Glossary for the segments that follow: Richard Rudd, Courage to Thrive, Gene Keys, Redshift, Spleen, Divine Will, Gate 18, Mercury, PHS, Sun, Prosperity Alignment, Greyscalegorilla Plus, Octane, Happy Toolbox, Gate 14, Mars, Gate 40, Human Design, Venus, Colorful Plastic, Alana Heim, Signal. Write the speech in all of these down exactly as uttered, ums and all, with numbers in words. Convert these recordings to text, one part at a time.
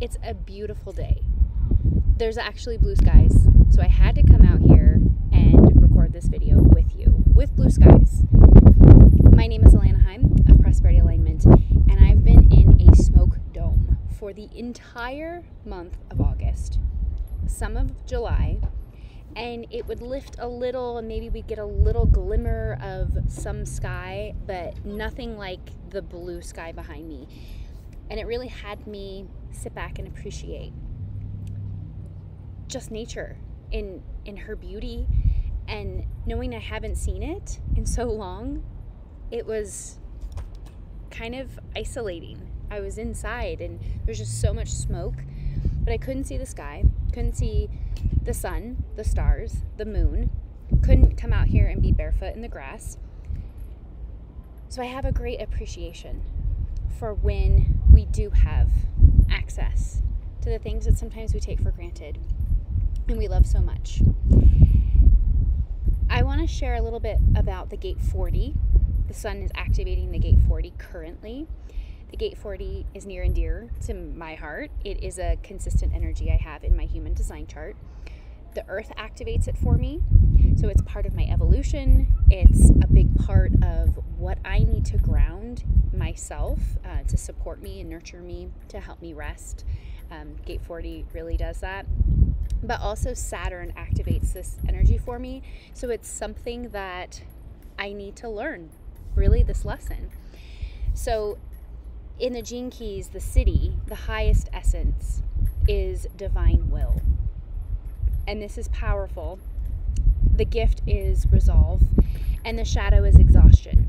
It's a beautiful day. There's actually blue skies, so I had to come out here and record this video with you, with blue skies. My name is Alana Heim of Prosperity Alignment, and I've been in a smoke dome for the entire month of August, some of July, and it would lift a little and maybe we'd get a little glimmer of some sky, but nothing like the blue sky behind me. And it really had me sit back and appreciate just nature in in her beauty, and knowing I haven't seen it in so long, it was kind of isolating. I was inside and there's just so much smoke, but I couldn't see the sky, couldn't see the sun, the stars, the moon, couldn't come out here and be barefoot in the grass. So I have a great appreciation for when we do have access to the things that sometimes we take for granted and we love so much. I want to share a little bit about the Gate forty. The sun is activating the Gate forty currently. The Gate forty is near and dear to my heart. It is a consistent energy I have in my Human Design chart. The Earth activates it for me, so it's part of my evolution. It's a big part of what I need to ground myself uh, to support me and nurture me, to help me rest. Um, Gate forty really does that. But also Saturn activates this energy for me, so it's something that I need to learn, really, this lesson. So in the Gene Keys, the city, the highest essence is divine will. And this is powerful. The gift is resolve, and the shadow is exhaustion.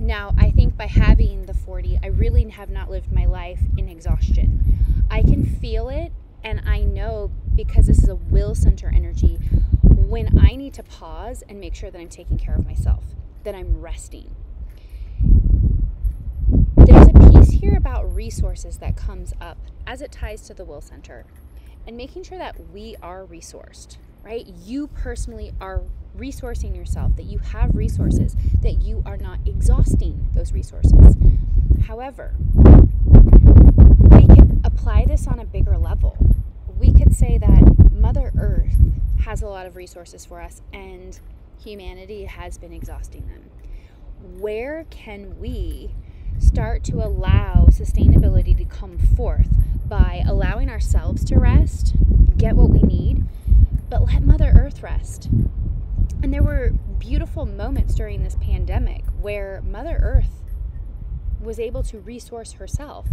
Now, I think by having the forty, I really have not lived my life in exhaustion. I can feel it, and I know, because this is a will center energy, when I need to pause and make sure that I'm taking care of myself, that I'm resting. There's a piece here about resources that comes up as it ties to the will center, and making sure that we are resourced, right? You personally are resourcing yourself, that you have resources, that you are not exhausting those resources. However, we can apply this on a bigger level. We could say that Mother Earth has a lot of resources for us, and humanity has been exhausting them. Where can we start to allow sustainability to come forth by allowing ourselves to rest, get what we need, but let Mother Earth rest? And there were beautiful moments during this pandemic where Mother Earth was able to resource herself,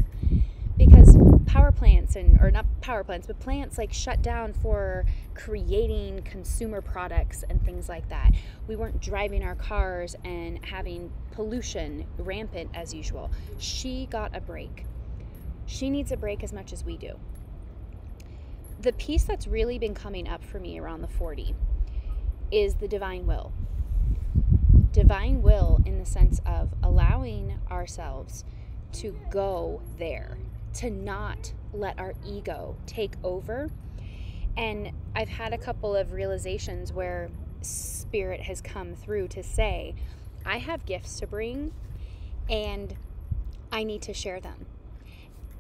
because power plants and, or not power plants, but plants like shut down for creating consumer products and things like that. We weren't driving our cars and having pollution rampant as usual. She got a break. She needs a break as much as we do. The piece that's really been coming up for me around the forty is the divine will. Divine will in the sense of allowing ourselves to go there, to not let our ego take over. And I've had a couple of realizations where spirit has come through to say, I have gifts to bring and I need to share them.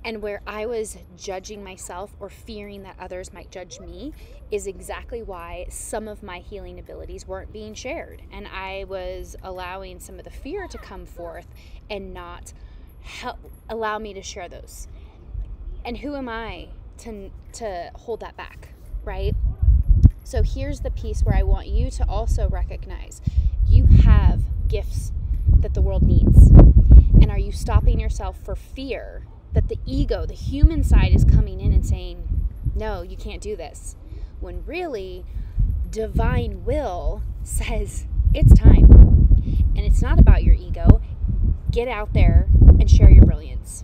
And where I was judging myself or fearing that others might judge me is exactly why some of my healing abilities weren't being shared. And I was allowing some of the fear to come forth and not help, allow me to share those. And who am I to, to hold that back, right? So here's the piece where I want you to also recognize you have gifts that the world needs. And are you stopping yourself for fear that the ego, the human side, is coming in and saying, no, you can't do this, when really divine will says it's time? And it's not about your ego. Get out there and share your brilliance.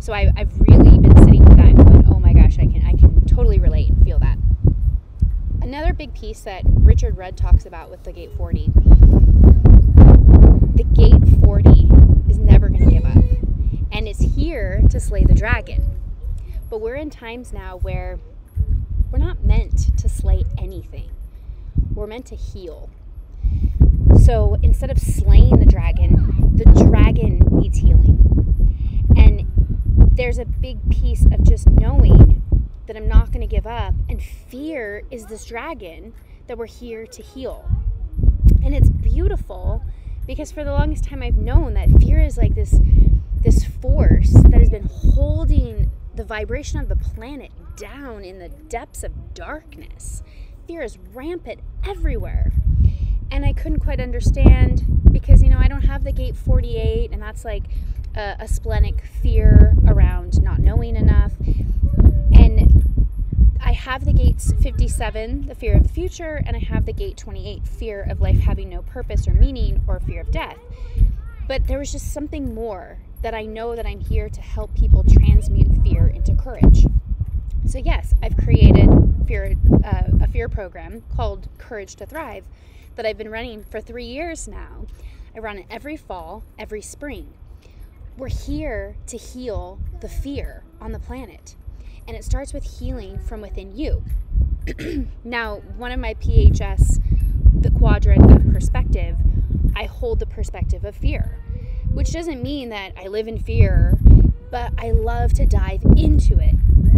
So I, I've really been sitting with that and going, oh my gosh, I can, I can totally relate and feel that. Another big piece that Richard Rudd talks about with the Gate forty, the Gate forty is never going to give up. And it's here to slay the dragon. But we're in times now where we're not meant to slay anything. We're meant to heal. So instead of slaying the dragon, the dragon needs healing. And there's a big piece of just knowing that I'm not going to give up. And fear is this dragon that we're here to heal. And it's beautiful because for the longest time I've known that fear is like this, this force that has been holding the vibration of the planet down in the depths of darkness. Fear is rampant everywhere. And I couldn't quite understand because, you know, I don't have the gate forty-eight, and that's like a, a splenic fear around not knowing enough. And I have the gates fifty-seven, the fear of the future, and I have the gate twenty-eight, fear of life having no purpose or meaning, or fear of death. But there was just something more that I know that I'm here to help people transmute fear into courage. So yes, I've created fear, uh, a fear program called Courage to Thrive that I've been running for three years now. I run it every fall, every spring. We're here to heal the fear on the planet. And it starts with healing from within you. Now, one of my P H S, the quadrant of perspective, I hold the perspective of fear, which doesn't mean that I live in fear, but I love to dive into it.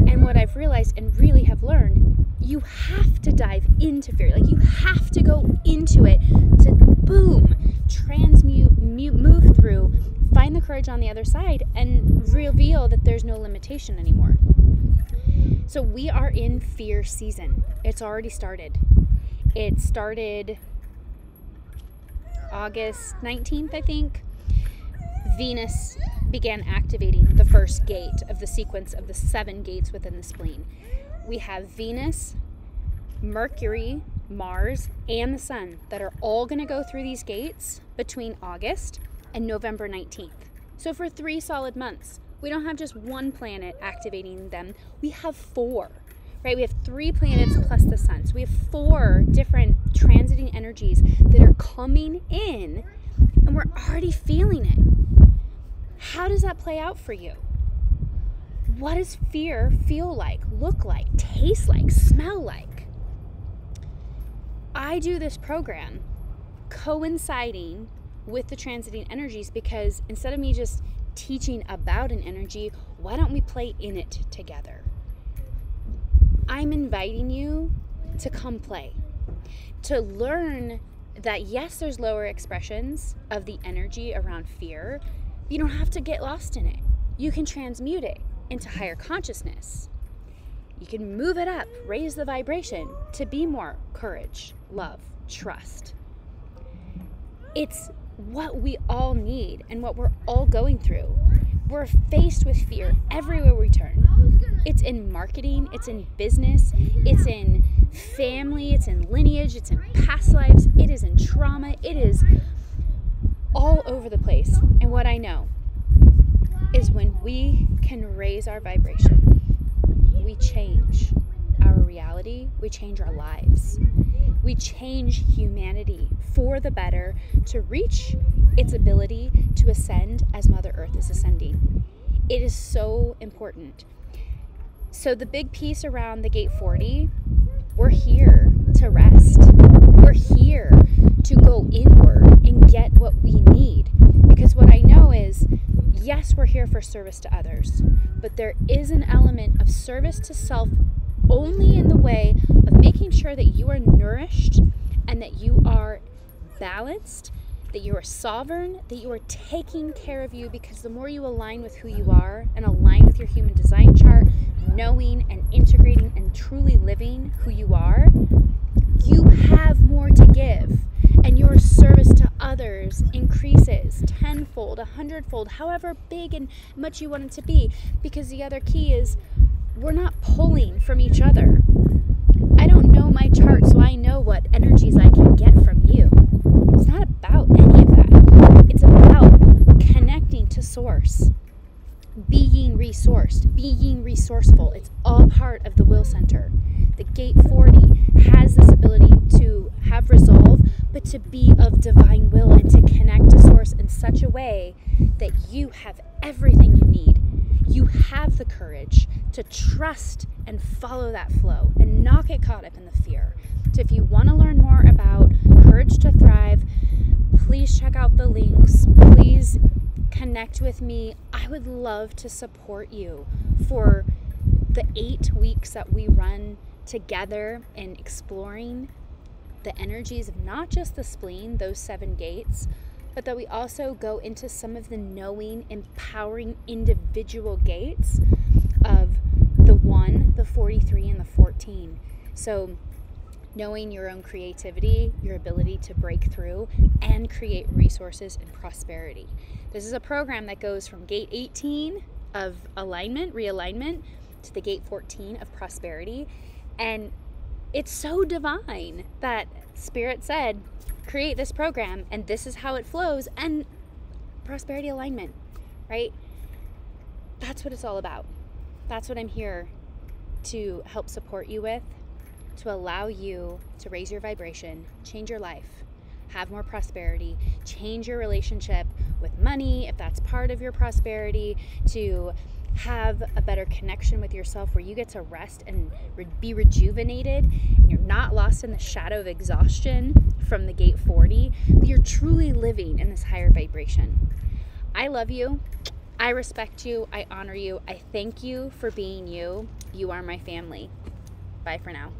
And what I've realized and really have learned, you have to dive into fear. Like, you have to go into it to, boom, transmute, move through, find the courage on the other side, and reveal that there's no limitation anymore. So we are in fear season. It's already started. It started August nineteenth, I think. Venus began activating the first gate of the sequence of the seven gates within the spleen. We have Venus, Mercury, Mars, and the Sun that are all going to go through these gates between August and November nineteenth. So for three solid months, we don't have just one planet activating them. We have four, right? We have three planets plus the Sun. So we have four different transiting energies that are coming in, and we're already feeling it. How does that play out for you? What does fear feel like, look like, taste like, smell like? I do this program coinciding with the transiting energies because instead of me just teaching about an energy, why don't we play in it together? I'm inviting you to come play, to learn that yes, there's lower expressions of the energy around fear. You don't have to get lost in it. You can transmute it into higher consciousness. You can move it up, raise the vibration to be more courage, love, trust. It's what we all need and what we're all going through. We're faced with fear everywhere we turn. It's in marketing, it's in business, it's in family, it's in lineage, it's in past lives, it is in trauma, it is all over the place. And what I know is when we can raise our vibration, we change our reality, we change our lives. We change humanity for the better to reach its ability to ascend as Mother Earth is ascending. It is so important. So the big piece around the gate forty, we're here to rest. We're here to go inward and get what we need. Because what I know is, yes, we're here for service to others, but there is an element of service to self only in the way of making sure that you are nourished and that you are balanced, that you are sovereign, that you are taking care of you, because the more you align with who you are and align with your human design chart, knowing and integrating and truly living who you are, you have more to give, and your service to others increases tenfold, a hundredfold, however big and much you want it to be, because the other key is we're not pulling from each other. I don't know my chart, so I know what energies I can get from you. It's not about any of that. It's about connecting to source, being resourced, being resourceful. It's all part of the Will Center. The gate forty has this ability to have resolve, but to be of divine will and to connect to source in such a way that you have everything you need. You have the courage to trust and follow that flow and not get caught up in the fear. So if you want to learn more about Courage to Thrive, please check out the links. Please connect with me. I would love to support you for the eight weeks that we run together in exploring the energies of not just the spleen, those seven gates, but that we also go into some of the knowing, empowering individual gates of the one, the forty-three, and the fourteen. So knowing your own creativity, your ability to break through and create resources and prosperity. This is a program that goes from gate eighteen of alignment, realignment, to the gate fourteen of prosperity. And it's so divine that Spirit said, create this program, and this is how it flows, and prosperity alignment, right? That's what it's all about. That's what I'm here to help support you with, to allow you to raise your vibration, change your life, have more prosperity, change your relationship with money, if that's part of your prosperity, to have a better connection with yourself where you get to rest and re be rejuvenated, and you're not lost in the shadow of exhaustion from the gate forty, but you're truly living in this higher vibration. I love you. I respect you. I honor you. I thank you for being you. You are my family. Bye for now.